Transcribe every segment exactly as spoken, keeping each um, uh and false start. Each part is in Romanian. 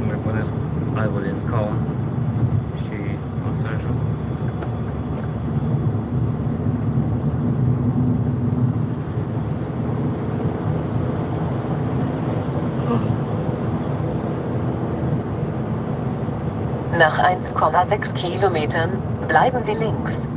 Îmi puneți aibul din scaun și masajul. Nach eins Komma sechs Kilometern bleiben Sie links.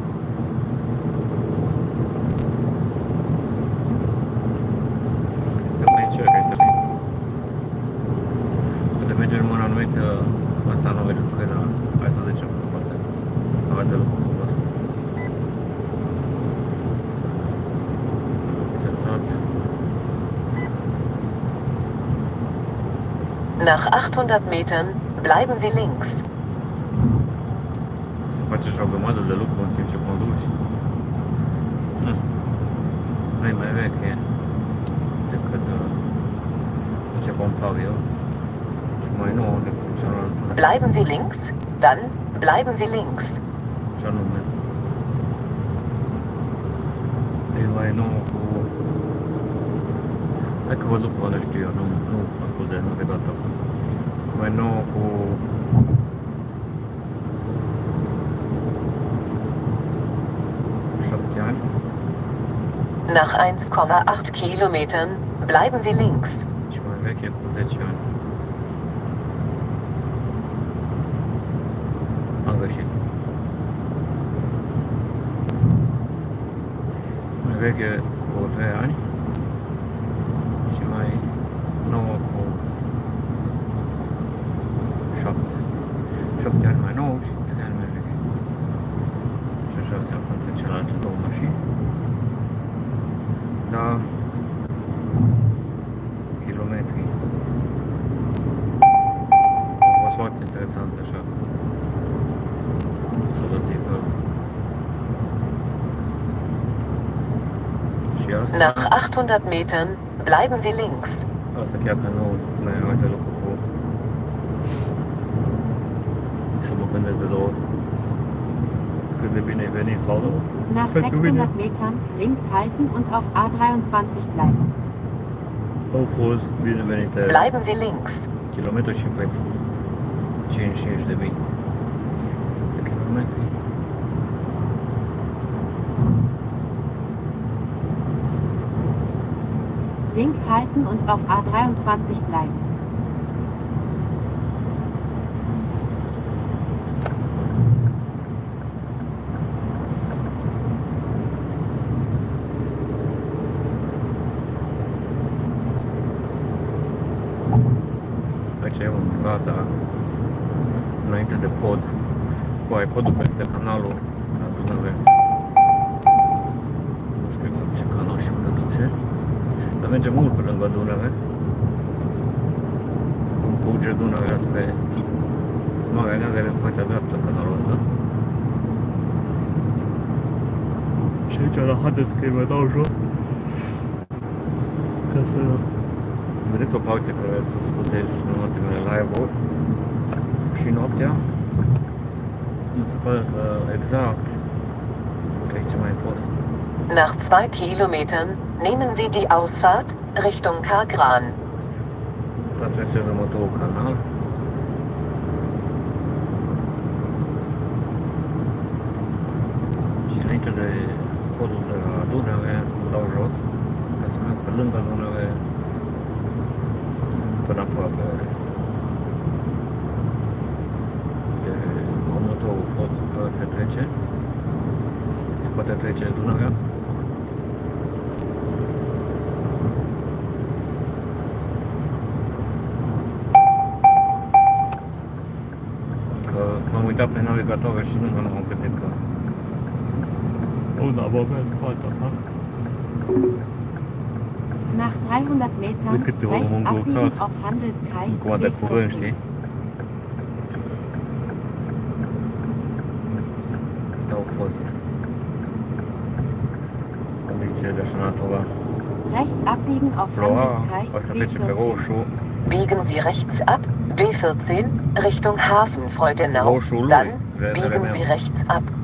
Nach achthundert Metern bleiben Sie links. Să faceți o grămadă de lucru în timp ce conduci. Hmm. Nu e mai veche decât uh, ce compar eu. Și mai nouă decât celălalt. Bleiben Sie links, dann bleiben Sie links. Ce anume. E mai nouă cu... Dacă vă duc, nu știu eu, nu, nu ascult de navigator. Mai nouă cu... Nach eins Komma acht Kilometern bleiben Sie links. Ich will weg in Position. Angeschieden. Ich will weg in Position. Ich will noch auf Shop. Shop der mein Nose, der mein Weg. Ich schaue es auf der Charlotte Maschine. Da kilometri. A fost foarte interesant așa. Să vă zic că... Și asta... Nach achthundert Metern bleiben Sie links. Asta chiar că nu mai am de lucru cu... Să mă gândesc de două ori. Cât de bine ai venit sau două. Nach sechshundert Metern links halten und auf A dreiundzwanzig bleiben. Bleiben Sie links. Kilometer cinci. cincizeci de mii. Kilometri. Links halten und auf A dreiundzwanzig bleiben. Înainte de pod, cu iPod-ul peste canalul la Dunăre. Nu știu exact ce canal și unde duce, dar merge mult pe lângă Dunăre. Cum curge Dunărea spre Marea Neagră în partea dreaptă canalul ăsta. Și aici la haideți că îi mă dau jos ca să... Vedeți o parte care să scutezi în ultimele live-uri și noaptea. Nu se pare că exact cred ce mai fost. Nach zwei Kilometern nehmen Sie die Ausfahrt Richtung Kargran. Traversează următorul canal. Și înainte de podul de la Dunăre, îl dau jos ca să merg pe lângă Dunăre. Până aproape de următorul pod care se trece, se poate trece Dunărea. Că m-am uitat pe navigatoră și nu m-am gândit că... Una, bă, merg cu alta, ha? Nach dreihundert Metern rechts abbiegen auf Handelskai Weg vierzehn. Rechts abbiegen auf Handelskai B vierzehn. Biegen Sie rechts ab, B vierzehn, Richtung Hafen Freudenau. Dann biegen Sie rechts ab.